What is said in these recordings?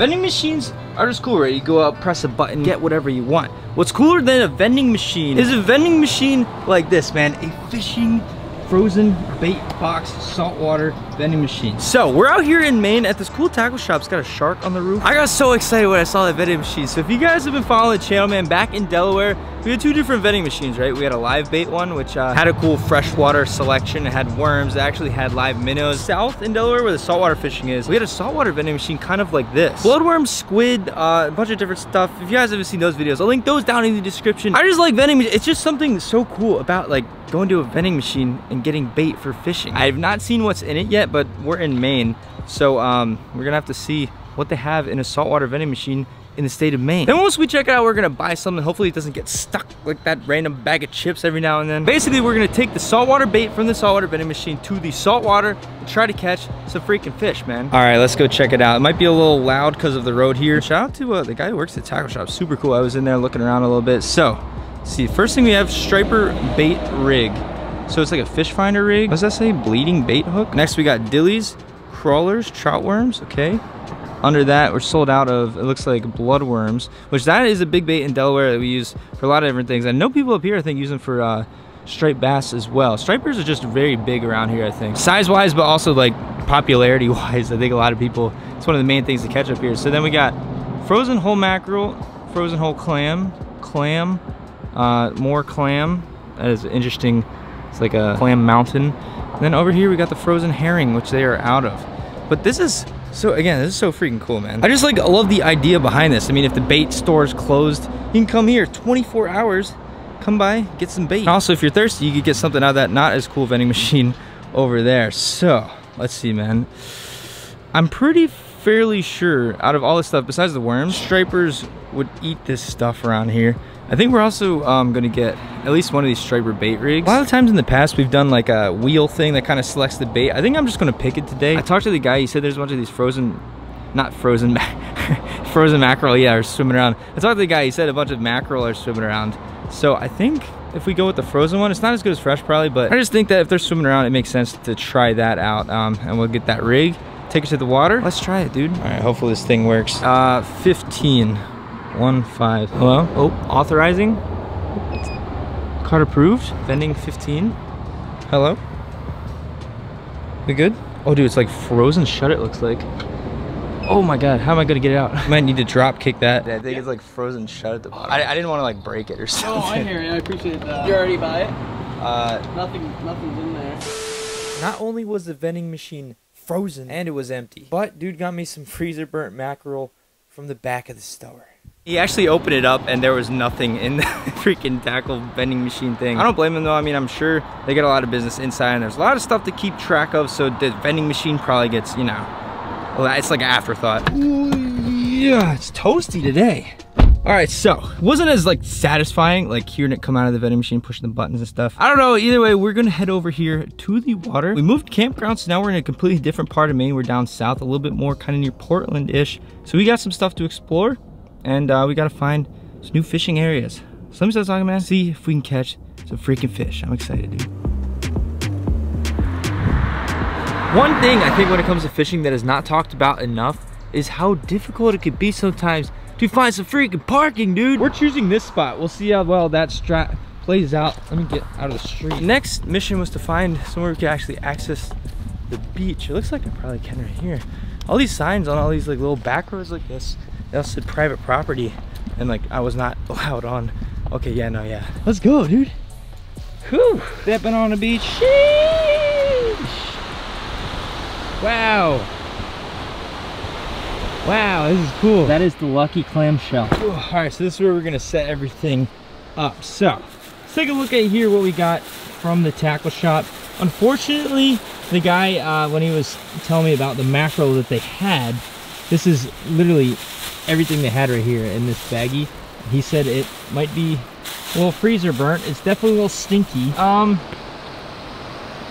Vending machines are just cool, right? You go out, press a button, get whatever you want. What's cooler than a vending machine is a vending machine like this, man. A fishing, frozen bait box, saltwater vending machine. So we're out here in Maine at this cool tackle shop. It's got a shark on the roof. I got so excited when I saw that vending machine. So if you guys have been following the channel, man, back in Delaware, we had two different vending machines, right? We had a live bait one, which had a cool freshwater selection. It had worms, it actually had live minnows. South in Delaware, where the saltwater fishing is, we had a saltwater vending machine kind of like this. Bloodworm, squid, a bunch of different stuff. If you guys haven't seen those videos, I'll link those down in the description. I just like vending. It's just something so cool about like going to a vending machine and getting bait for fishing. I have not seen what's in it yet, but we're in Maine. So we're gonna have to see what they have in a saltwater vending machine in the state of Maine. Then once we check it out, we're gonna buy something. Hopefully it doesn't get stuck like that random bag of chips every now and then. Basically, we're gonna take the saltwater bait from the saltwater vending machine to the saltwater and try to catch some freaking fish, man. All right, let's go check it out. It might be a little loud because of the road here. Shout out to the guy who works at the tackle shop. Super cool. I was in there looking around a little bit. So, see, first thing we have, striper bait rig. So it's like a fish finder rig. What does that say? Bleeding bait hook. Next, we got dillies, crawlers, trout worms, okay. Under that, we're sold out of, it looks like bloodworms, which that is a big bait in Delaware that we use for a lot of different things. I know people up here, I think, use them for striped bass as well. Stripers are just very big around here, I think. Size-wise, but also like popularity-wise, I think a lot of people, it's one of the main things to catch up here. So then we got frozen whole mackerel, frozen whole clam, more clam. That is interesting. It's like a clam mountain. And then over here, we got the frozen herring, which they are out of. But this is, so again, this is so freaking cool, man. I just like, I love the idea behind this. I mean, if the bait store is closed, you can come here 24 hours, come by, get some bait. And also, if you're thirsty, you could get something out of that not as cool vending machine over there. So, let's see, man. I'm fairly sure out of all this stuff, besides the worms, stripers would eat this stuff around here. I think we're also gonna get at least one of these striper bait rigs. A lot of times in the past, we've done like a wheel thing that kind of selects the bait. I think I'm just gonna pick it today. I talked to the guy, he said there's a bunch of these frozen mackerel, yeah, are swimming around. I talked to the guy, he said a bunch of mackerel are swimming around. So I think if we go with the frozen one, it's not as good as fresh probably, but I just think that if they're swimming around, it makes sense to try that out. And we'll get that rig, take it to the water. Let's try it, dude. All right, hopefully this thing works. 15 15. Hello? Oh, authorizing. Card approved. Vending 15. Hello? We good? Oh, dude, it's like frozen shut, it looks like. Oh my God, how am I gonna get it out? Might need to drop kick that. Yeah, I think it's like frozen shut at the bottom. I didn't want to like break it or something. Oh, I hear it. I appreciate that. You already buy it? Nothing's in there. Not only was the vending machine frozen and it was empty, but dude got me some freezer burnt mackerel from the back of the store. He actually opened it up and there was nothing in the freaking tackle vending machine thing. I don't blame him though. I mean, I'm sure they get a lot of business inside and there's a lot of stuff to keep track of, so the vending machine probably gets, you know, it's like an afterthought. Yeah, it's toasty today. All right, so wasn't as like satisfying like hearing it come out of the vending machine, pushing the buttons and stuff. I don't know, either way, we're gonna head over here to the water. We moved campgrounds, so now we're in a completely different part of Maine. We're down south a little bit more, kind of near Portland-ish. So we got some stuff to explore and we gotta find some new fishing areas. So let me start talking, man. See if we can catch some freaking fish. I'm excited, dude. One thing I think when it comes to fishing that is not talked about enough is how difficult it could be sometimes to find some freaking parking, dude. We're choosing this spot. We'll see how well that strat plays out. Let me get out of the street. Next mission was to find somewhere we could actually access the beach. It looks like I probably can right here. All these signs on all these like little back roads like this, they all said private property and like I was not allowed on. Okay, yeah, no, yeah. Let's go, dude. Whew. Stepping on the beach. Sheesh. Wow. Wow, this is cool. That is the lucky clamshell. Ooh, all right, so this is where we're gonna set everything up. So, let's take a look at here what we got from the tackle shop. Unfortunately, the guy, when he was telling me about the mackerel that they had, this is literally everything they had right here in this baggie. He said it might be a little freezer burnt. It's definitely a little stinky.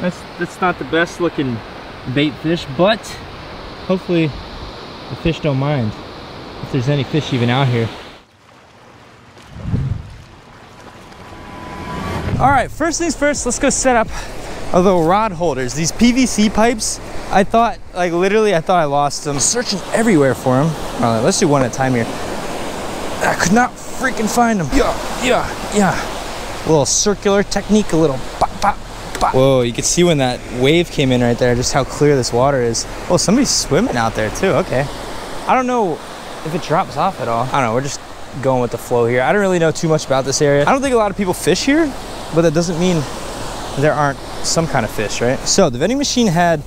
That's not the best looking bait fish, but hopefully the fish don't mind, if there's any fish even out here. All right, first things first, let's go set up our little rod holders. These PVC pipes I thought, like literally, I thought I lost him. Searching everywhere for him. All right, let's do one at a time here. I could not freaking find him. Yeah. A little circular technique, a little bop, bop, bop. Whoa, you can see when that wave came in right there, just how clear this water is. Oh, somebody's swimming out there too, okay. I don't know if it drops off at all. I don't know, we're just going with the flow here. I don't really know too much about this area. I don't think a lot of people fish here, but that doesn't mean there aren't some kind of fish, right? So the vending machine had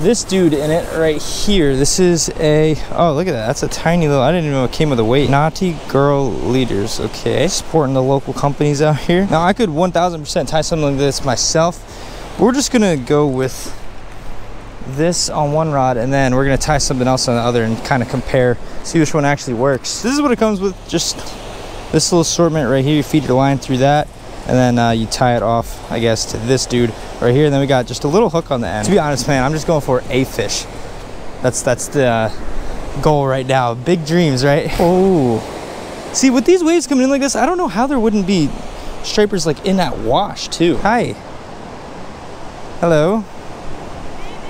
this dude in it right here. This is a, oh, look at that. That's a tiny little, I didn't even know it came with a weight. Naughty Girl Leaders, okay. Supporting the local companies out here. Now I could 1000% tie something like this myself. We're just gonna go with this on one rod, and then we're gonna tie something else on the other and kind of compare, see which one actually works. This is what it comes with, just this little assortment right here. You feed your line through that, and then you tie it off, I guess, to this dude right here. And then we got just a little hook on the end. To be honest, man, I'm just going for a fish. That's the goal right now. Big dreams, right? Oh, see, with these waves coming in like this, I don't know how there wouldn't be stripers like in that wash too. Hi. Hello.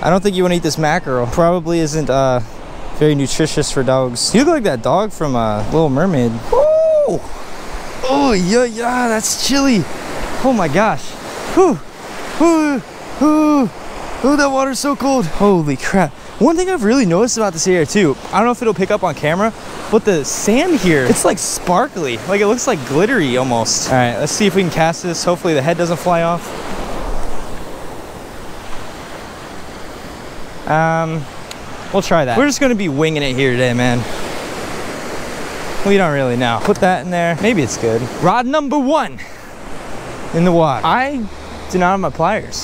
I don't think you want to eat this mackerel. Probably isn't very nutritious for dogs. You look like that dog from Little Mermaid. Woo! Oh, yeah, that's chilly. Oh my gosh. Whew. Oh, that water's so cold. Holy crap. One thing I've really noticed about this area too, I don't know if it'll pick up on camera, but the sand here, it's like sparkly. Like it looks like glittery almost. All right, let's see if we can cast this. Hopefully the head doesn't fly off. We'll try that. We're just gonna be winging it here today, man. We don't really know. Put that in there. Maybe it's good. Rod number one in the water. I do not have my pliers.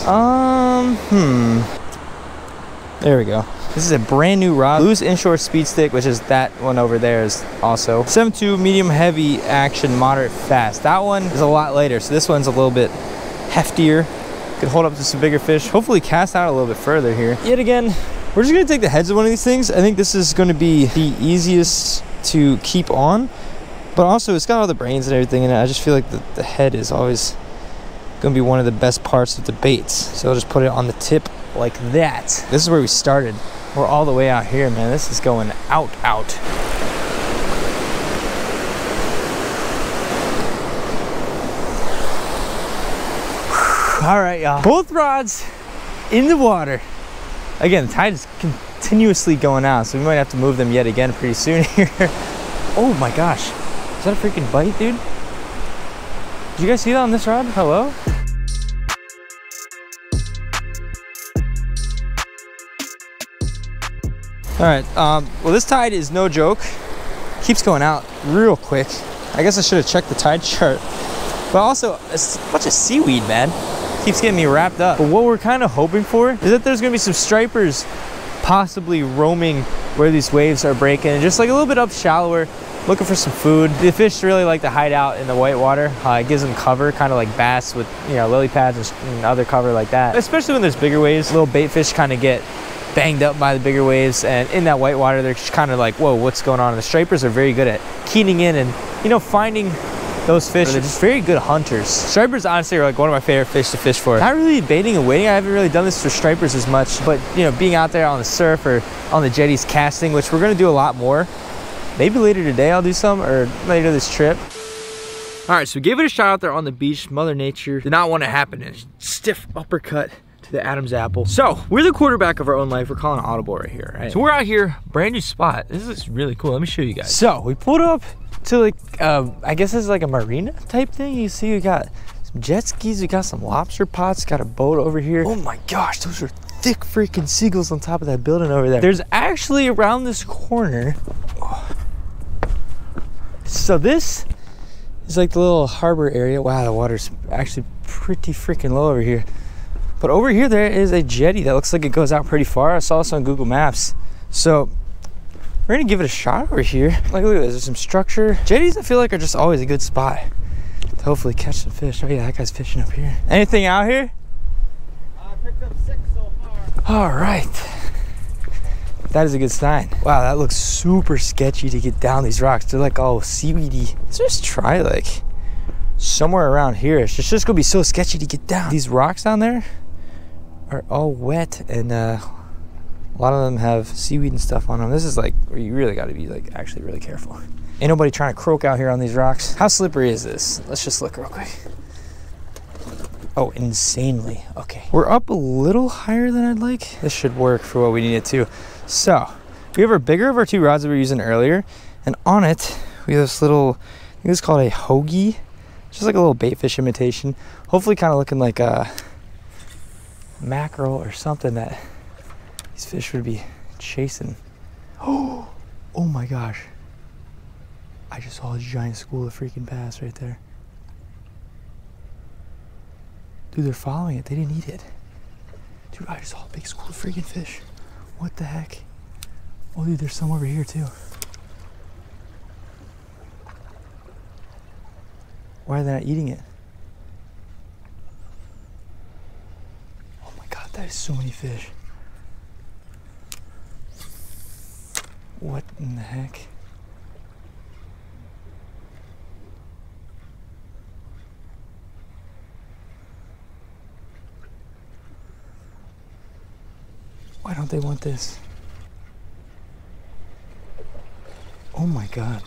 There we go. This is a brand new rod. Blue's Inshore Speed Stick, which is that one over there is also. 7.2 medium heavy action, moderate fast. That one is a lot lighter, so this one's a little bit heftier. Could hold up to some bigger fish. Hopefully cast out a little bit further here. Yet again, we're just gonna take the heads of one of these things. I think this is gonna be the easiest to keep on, but also it's got all the brains and everything in it. I just feel like the head is always gonna be one of the best parts of the baits, so I'll just put it on the tip like that. This is where we started. We're all the way out here, man. This is going out. All right, y'all, both rods in the water. Again, the tide is continuously going out, so we might have to move them yet again pretty soon here. Oh my gosh, is that a freaking bite, dude? Did you guys see that on this rod? Hello? All right, well, this tide is no joke. Keeps going out real quick. I guess I should have checked the tide chart, but also a bunch of seaweed, man. Keeps getting me wrapped up. But what we're kind of hoping for is that there's gonna be some stripers possibly roaming where these waves are breaking, and just like a little bit up shallower, looking for some food. The fish really like to hide out in the white water. It gives them cover, kind of like bass with, you know, lily pads and other cover like that. Especially when there's bigger waves, little bait fish kind of get banged up by the bigger waves, and in that white water, they're just kind of like, whoa, what's going on? And the stripers are very good at keening in and, you know, finding those fish. They're just very good hunters. Stripers honestly are like one of my favorite fish to fish for. Not really baiting and waiting. I haven't really done this for stripers as much, but you know, being out there on the surf or on the jetties casting, which we're gonna do a lot more. Maybe later today I'll do some, or later this trip. All right, so give it a shot out there on the beach. Mother Nature did not want it happening. Stiff uppercut to the Adam's apple. So we're the quarterback of our own life. We're calling an audible right here, right? So we're out here, brand new spot. This is really cool. Let me show you guys. So we pulled up to like, I guess this is like a marina type thing. You see, we got some jet skis, we got some lobster pots, got a boat over here. Oh my gosh, those are thick freaking seagulls on top of that building over there. There's actually around this corner. So this is like the little harbor area. Wow, the water's actually pretty freaking low over here. But over here, there is a jetty that looks like it goes out pretty far. I saw this on Google Maps. So we're gonna give it a shot over here. Like, look at this, there's some structure. Jetties, I feel like, are just always a good spot to hopefully catch some fish. Oh yeah, that guy's fishing up here. Anything out here? I picked up 6 so far. All right. That is a good sign. Wow, that looks super sketchy to get down these rocks. They're like all seaweedy. Let's just try like somewhere around here. It's just gonna be so sketchy to get down. These rocks down there are all wet and A lot of them have seaweed and stuff on them. This is like where you really got to be like actually really careful. Ain't nobody trying to croak out here on these rocks. How slippery is this? Let's just look real quick. Oh, insanely. Okay, we're up a little higher than I'd like. This should work for what we need it to. So we have our bigger of our two rods that we were using earlier, and on it we have this little, I think it's called a hoagie, just like a little bait fish imitation, hopefully kind of looking like a mackerel or something that these fish would be chasing. Oh my gosh, I just saw a giant school of freaking bass right there. Dude, they're following it. They didn't eat it. Dude, I just saw a big school of freaking fish. What the heck? Oh, dude, there's some over here too. Why are they not eating it? Oh my God, that is so many fish. What in the heck? Why don't they want this? Oh my God.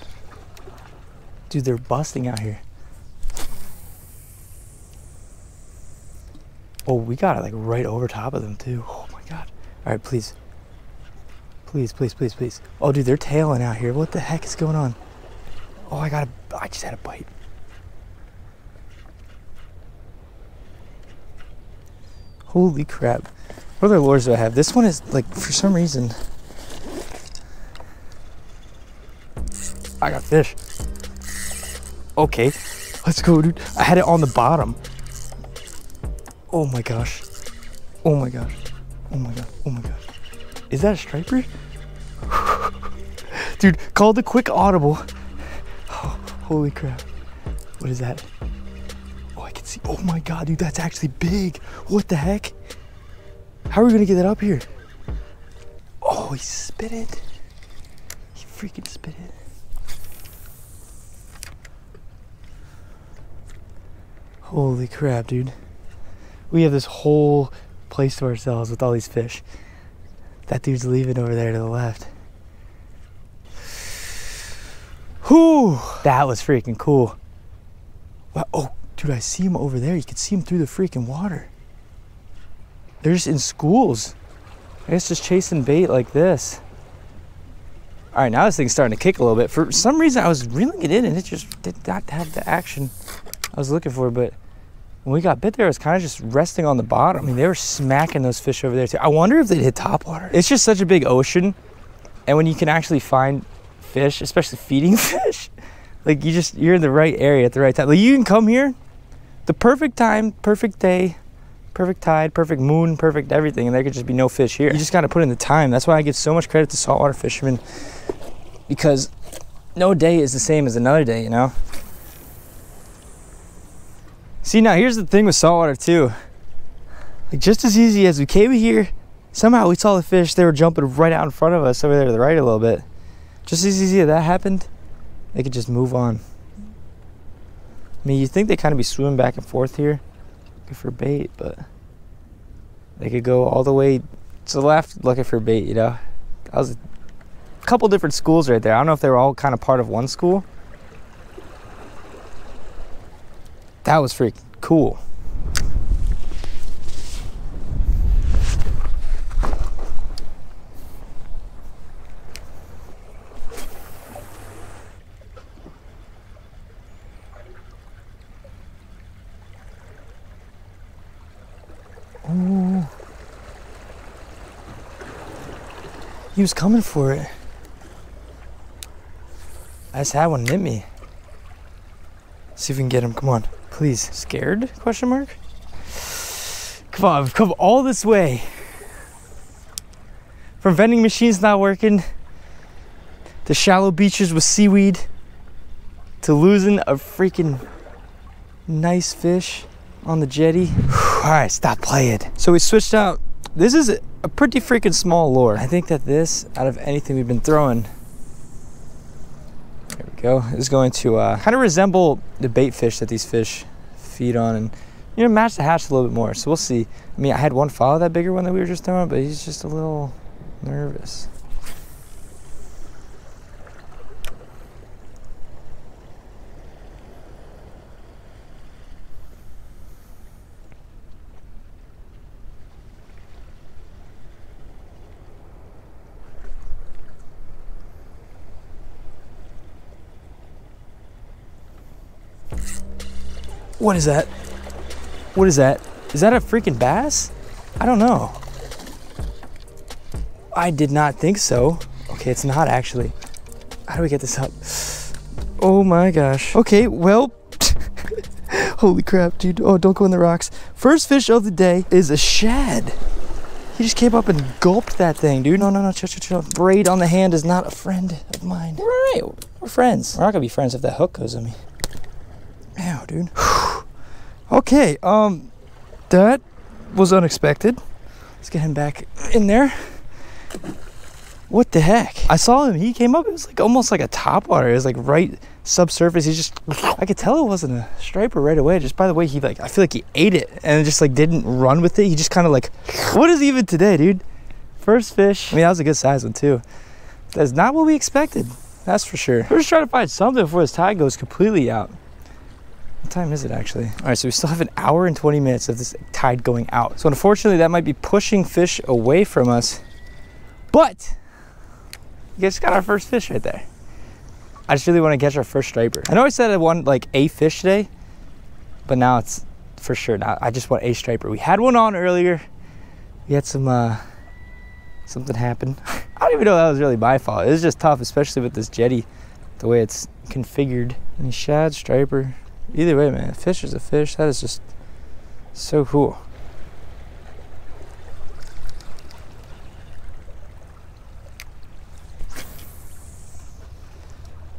Dude, they're busting out here. Oh, we got it like right over top of them too. Oh my God. All right, please. Please, please, please, please. Oh dude, they're tailing out here. What the heck is going on? Oh, I just had a bite. Holy crap. What other lures do I have? This one is like, for some reason, I got fish. Okay, let's go, dude. I had it on the bottom. Oh my gosh. Oh my gosh. Oh my God. Oh my gosh. Is that a striper? Dude, called the quick audible. Oh, holy crap. What is that? Oh, I can see. Oh my God, dude, that's actually big. What the heck? How are we gonna get that up here? Oh, he spit it. He freaking spit it. Holy crap, dude. We have this whole place to ourselves with all these fish. That dude's leaving over there to the left. Whew, that was freaking cool. Wow, oh, dude, I see him over there. You can see him through the freaking water. They're just in schools. I guess just chasing bait like this. All right, now this thing's starting to kick a little bit. For some reason, I was reeling it in and it just did not have the action I was looking for, but when we got bit there, it was kind of just resting on the bottom. I mean, they were smacking those fish over there too. I wonder if they'd hit topwater. It's just such a big ocean, and when you can actually find fish, especially feeding fish, like you're in the right area at the right time. Like you can come here, the perfect time, perfect day, perfect tide, perfect moon, perfect everything, and there could just be no fish here. You just gotta put in the time. That's why I give so much credit to saltwater fishermen, because no day is the same as another day, you know? See, now here's the thing with saltwater too. Like just as easy as we came here, somehow we saw the fish, they were jumping right out in front of us over there to the right a little bit. Just as easy as that happened, they could just move on. I mean, you'd think they'd kind of be swimming back and forth here looking for bait, but they could go all the way to the left looking for bait, you know. That was a couple different schools right there. I don't know if they were all kind of part of one school. That was freaking cool. He was coming for it. I just had one nip me. See if we can get him. Come on, please. Scared? Question mark. Come on, we've come all this way. From vending machines not working, to shallow beaches with seaweed, to losing a freaking nice fish on the jetty. All right, stop playing. So we switched out. This is a pretty freaking small lure. I think that this, out of anything we've been throwing, there we go, is going to kind of resemble the bait fish that these fish feed on, and you know, match the hatch a little bit more. So we'll see. I mean, I had one follow that bigger one that we were just throwing, but he's just a little nervous. What is that? What is that? Is that a freaking bass? I don't know. I did not think so. Okay, it's not actually. How do we get this up? Oh my gosh. Okay, well, holy crap, dude. Oh, don't go in the rocks. First fish of the day is a shad. He just came up and gulped that thing, dude. No, no, no, chill, chill, chill. Braid on the hand is not a friend of mine. We're all right, we're friends. We're not gonna be friends if that hook goes in me. Ow, dude. Okay, that was unexpected. Let's get him back in there. What the heck? I saw him, he came up, it was like almost like a topwater. It was like right subsurface. He just, I could tell it wasn't a striper right away, just by the way he like, I feel like he ate it and just like didn't run with it. He just kind of like, what is even today, dude? First fish. I mean, that was a good size one too. That's not what we expected, that's for sure. We're just trying to find something before this tide goes completely out. What time is it actually? All right, so we still have an hour and 20 minutes of this tide going out. So unfortunately that might be pushing fish away from us, but you guys got our first fish right there. I just really want to catch our first striper. I know I said I wanted like a fish today, but now it's for sure not. I just want a striper. We had one on earlier. We had some, something happen. I don't even know that was really my fault. It was just tough, especially with this jetty, the way it's configured. Any shad, striper. Either way, man, a fish is a fish. That is just so cool.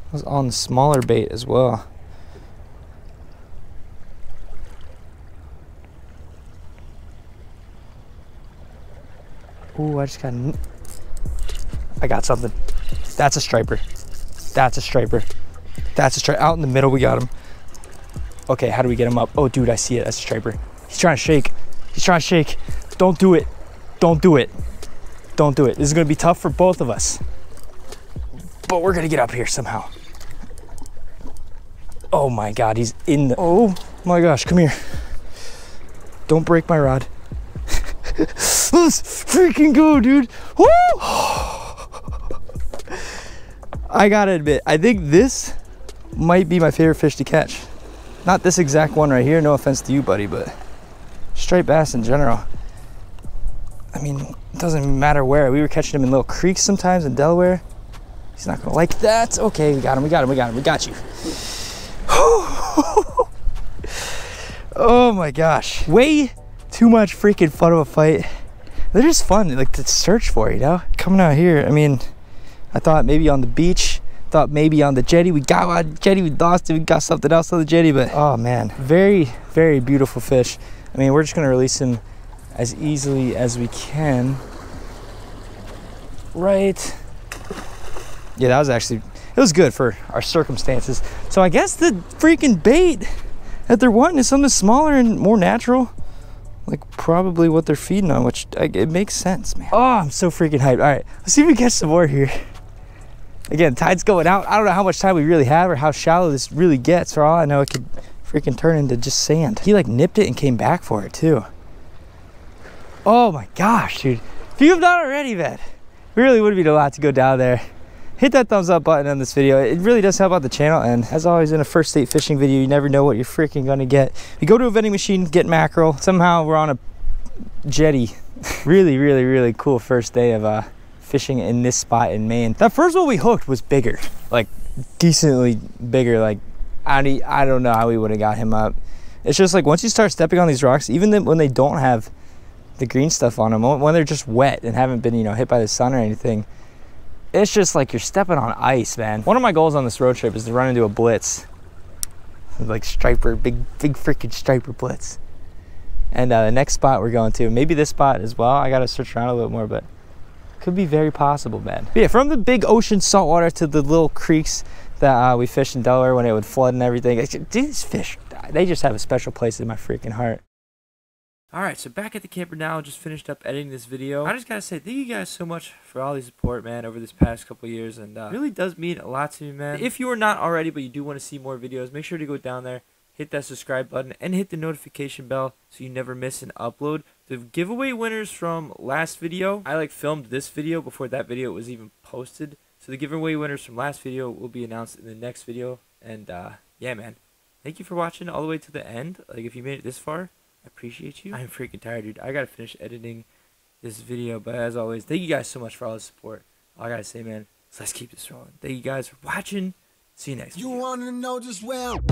I was on the smaller bait as well. Ooh, I just got... I got something. That's a striper. That's a striper. That's a striper. Out in the middle, we got him. Okay, how do we get him up? Oh, dude, I see it. That's a striper. He's trying to shake. He's trying to shake. Don't do it. Don't do it. Don't do it. This is going to be tough for both of us. But we're going to get up here somehow. Oh, my God. He's in the... Oh, my gosh. Come here. Don't break my rod. Let's freaking go, dude. Woo! I got to admit, I think this might be my favorite fish to catch. Not this exact one right here, no offense to you, buddy, but striped bass in general. I mean, it doesn't matter where. We were catching him in little creeks sometimes in Delaware. He's not gonna like that. Okay, we got him, we got him, we got him, we got you. Oh my gosh. Way too much freaking fun of a fight. They're just fun, like to search for, you know? Coming out here, I mean, I thought maybe on the beach, thought maybe on the jetty. We got one jetty, we lost it, we got something else on the jetty, but oh man, very beautiful fish. I mean, we're just gonna release him as easily as we can. Right. Yeah, that was actually, it was good for our circumstances. So I guess the freaking bait that they're wanting is something smaller and more natural, like probably what they're feeding on, which it makes sense, man. Oh, I'm so freaking hyped. All right, let's see if we can catch some more here. Again, tide's going out. I don't know how much time we really have or how shallow this really gets. For all I know, it could freaking turn into just sand. He like nipped it and came back for it too. Oh my gosh, dude. If you have not already, man, it really would mean a lot to go down there. Hit that thumbs up button on this video. It really does help out the channel. And as always in a first state fishing video, you never know what you're freaking gonna get. We go to a vending machine, get mackerel. Somehow we're on a jetty. Really cool first day of fishing in this spot in Maine. That first one we hooked was bigger, like decently bigger. Like I don't know how we would have got him up. It's just like once you start stepping on these rocks, even when they don't have the green stuff on them, when they're just wet and haven't been, you know, hit by the sun or anything, it's just like you're stepping on ice, man. One of my goals on this road trip is to run into a blitz, like striper, big freaking striper blitz. And the next spot we're going to, maybe this spot as well. I gotta search around a little more, but could be very possible, man. But yeah, from the big ocean saltwater to the little creeks that we fished in Delaware when it would flood and everything, these fish, they just have a special place in my freaking heart. Alright, so back at the camper now, just finished up editing this video. I just gotta say, thank you guys so much for all the support, man, over this past couple years, and it really does mean a lot to me, man. If you are not already, but you do want to see more videos, make sure to go down there, hit that subscribe button, and hit the notification bell so you never miss an upload. The giveaway winners from last video, I like filmed this video before that video was even posted, so the giveaway winners from last video will be announced in the next video, and yeah, man, thank you for watching all the way to the end. Like, if you made it this far, I appreciate you. I'm freaking tired, dude. I gotta finish editing this video, but as always, thank you guys so much for all the support. All I gotta say, man, so let's keep this rolling. Thank you guys for watching. See you next time. You wanna know just well.